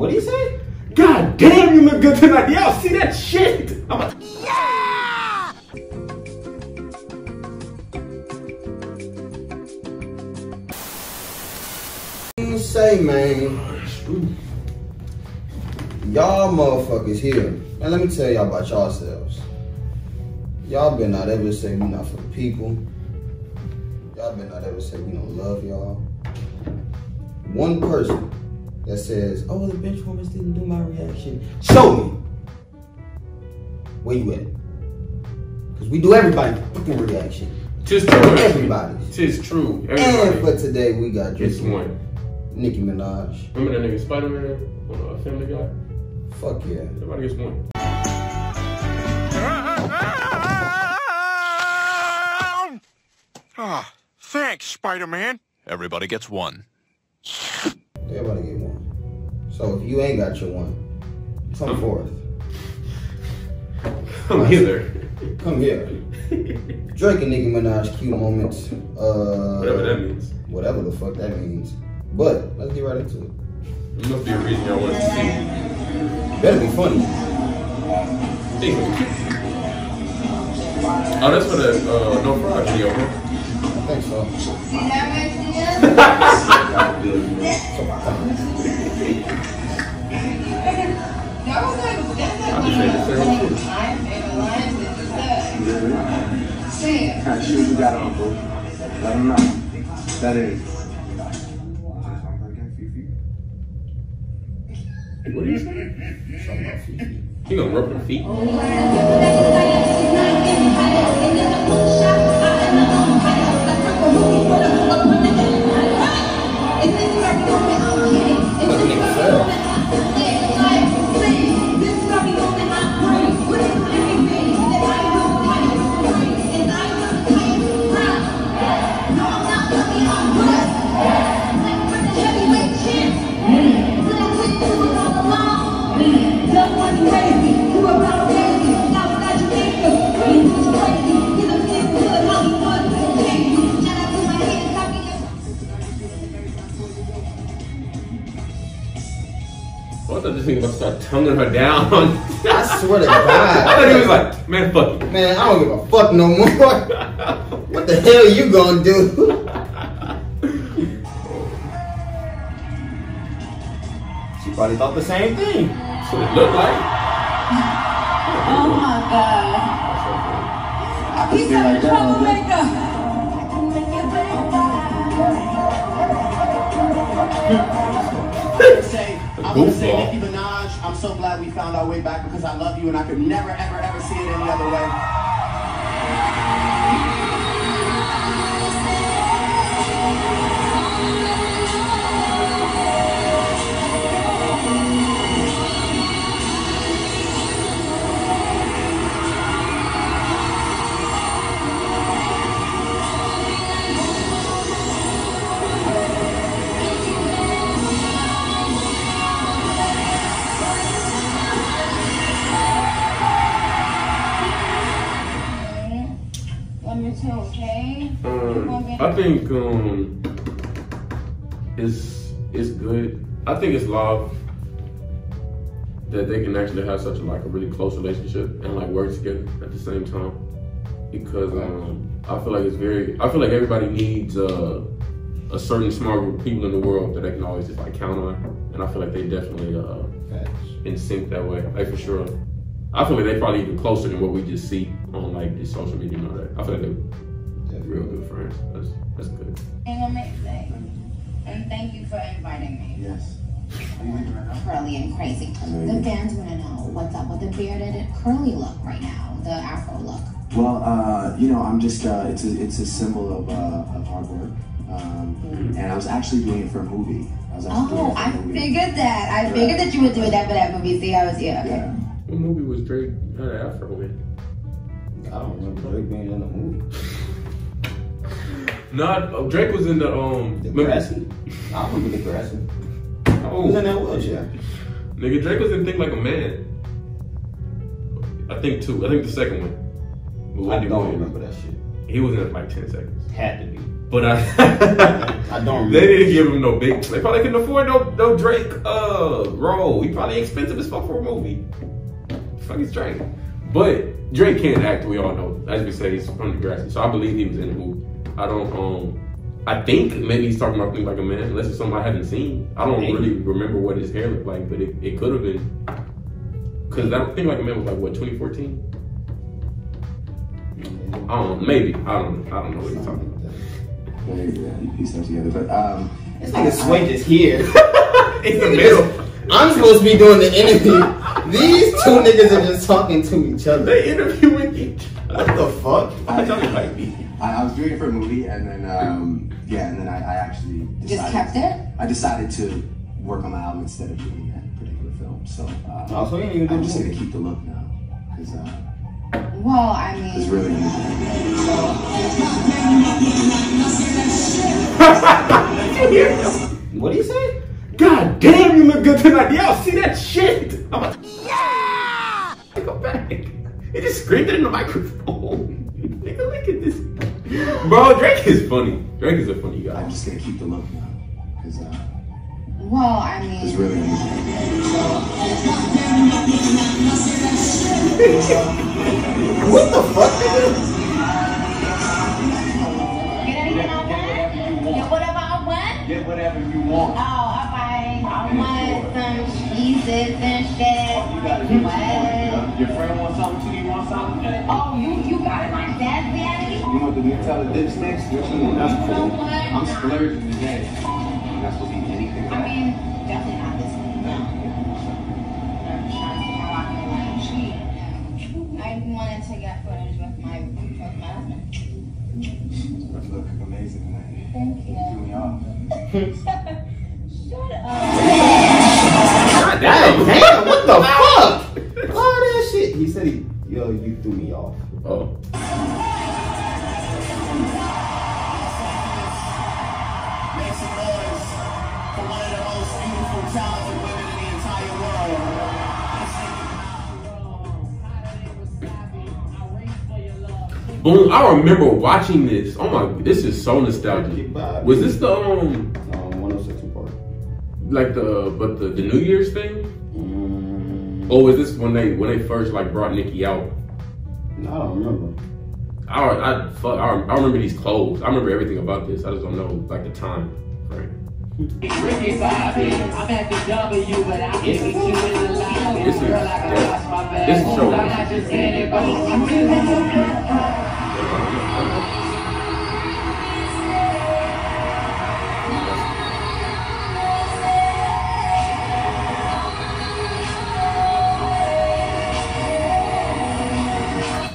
What do you say? God damn, you look good tonight. Y'all see that shit? Yeah! What do you say, man? Y'all motherfuckers here. And let me tell y'all about yourselves. Y'all better not ever say we not for the people. Y'all better not ever say we don't love y'all. One person that says, oh, the bench warmers didn't do my reaction. Show me where you at. Because we do everybody's fucking reaction. Tis true. Everybody's. Tis true. Everybody. And for today, we got Drake. It's one. Nicki Minaj. Remember that nigga Spider-Man on Family Guy? Fuck yeah. Everybody gets one. Ah, thanks, Spider-Man. Everybody gets one. Everybody get one. So if you ain't got your one, come forth. Come hither. Come here. Drake and Nicki Minaj, cute moments. Whatever that means. Whatever the fuck that means. But let's get right into it. There must be a reason y'all want to see it. Better be funny. Oh, that's for the no fraud video, huh? I think so. What kind of shoes you got on, bro? Let him know. That is. What do you say? You gonna rub her feet? Tumbling her down. I swear to God. I thought he was like, man, fuck you. Man, I don't give a fuck no more. What the hell you gonna do? She probably thought the same thing. That's what it looked like. Oh my God. He's a troublemaker. I can make it better. I'm so glad we found our way back because I love you and I could never, ever, ever see it any other way. I think it's good. I think it's love that they can actually have such a, like a really close relationship and like work together at the same time because I feel like it's very. I feel like everybody needs a certain small group of people in the world that they can always just like count on, and I feel like they definitely in sync that way. Like for sure, I feel like they probably even closer than what we just see on like the social media and all that. I feel like they. Real good friends. That's good. And thank you for inviting me. Yes. Curly and crazy. The fans want to know what's up with the bearded curly look right now, the afro look. Well, you know, I'm just it's a symbol of hard work. And I was actually doing it for a movie. I figured that you would do that for that movie. See, I was yeah. What movie was Drake had an afro in? I don't remember Drake being in the movie. No, Drake was in the Degrassi. I remember Degrassi. Oh, was in that wheelchair. Nigga, Drake was in Think Like a Man. I think two. I think the second one. I don't remember that shit. He was in it for like 10 seconds. Had to be. But I don't remember. They didn't give him no big. They probably couldn't afford no Drake role. He probably expensive as fuck for a movie. The fuck is Drake? But Drake can't act. We all know. As we say, he's from Degrassi, so I believe he was in the movie. I don't. I think maybe he's talking about things like a man, unless it's something I haven't seen. I don't really remember what his hair looked like, but it could have been. Because I don't think like a man was like what 2014. Maybe I don't know what he's talking about. Yeah, he seems together, but this nigga Sway is here. In the middle. I'm supposed to be doing the interview. These two niggas are just talking to each other. They interviewing each other. What the fuck? I was doing it for a movie, and then I actually decided, just kept it. I decided to work on my album instead of doing that particular film. So I'm just gonna keep the look now, because. Well, I mean, it's really easy. What do you say? God damn, you look good tonight. Y'all see that shit? Yeah! Go back. He just screamed it in the microphone. Nigga, look at this. Bro, Drake is funny. Drake is a funny guy. I'm just gonna keep the love now. Cause, well, I mean, it's really easy. What the fuck is this? Get anything I want? Get whatever I want? Get whatever you want. Oh, alright. I want some cheeses and shit. Oh, you gotta get what? Your friend wants something too, you want something? Oh, you got it like that, daddy? You want the Nutella dips next? What you want? That's cool. You know what? I'm splurging today. You're not supposed to eat anything. I mean, definitely not this thing. No. I wanted to get footage with my husband. You look amazing tonight. Thank you. Shut up. God damn, what the fuck? All that shit. He said you threw me off. Oh. Make some noise for one of the most beautiful talented women in the entire world. Boom! I remember watching this. Oh my, this is so nostalgic. Was this the 106 and Park? Like the New Year's thing? Mm. Or was this when they first like brought Nicki out? No, I don't remember. I remember these clothes. I remember everything about this. I just don't know like the time frame. Ricky Bobby, I'm at the W, but I can meet you in the line. This is showing.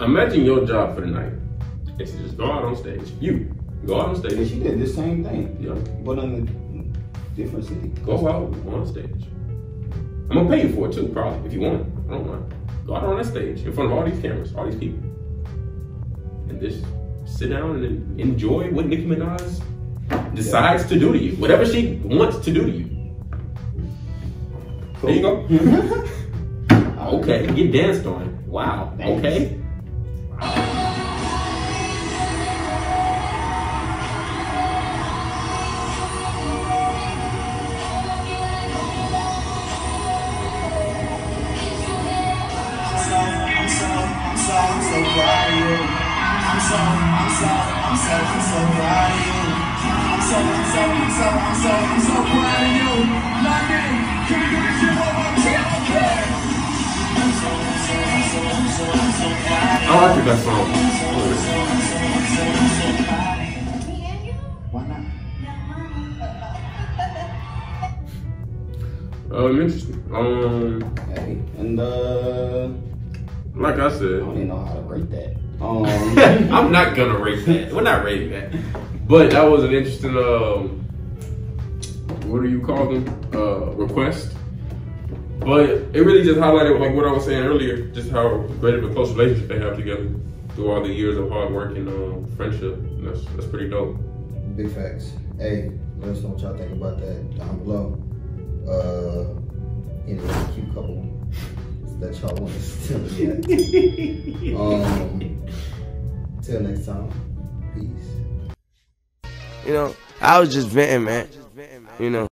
Imagine your job for the night. It's just go out on stage. You go out on stage. And she did the same thing. Yeah. But on the different city. Go out on stage. I'm gonna pay you for it too, probably, if you want. I don't mind. Go out on that stage in front of all these cameras, all these people. And just sit down and enjoy what Nicki Minaj decides to do to you. Whatever she wants to do to you. Cool. There you go. Okay, get danced on. Wow. Thanks. Okay. I like that song. Why not? Interesting. Hey, and like I said, I don't even know how to rate that. I'm not gonna rate that. We're not rating that. But that was an interesting what do you call them? Request. But it really just highlighted like what I was saying earlier, just how great of a close relationship they have together through all the years of hard work and friendship. And that's pretty dope. Big facts. Hey, let us know what y'all think about that down below. Any cute couple that y'all want us to tell. Till next time. Peace. You know, I was just venting, man. You know.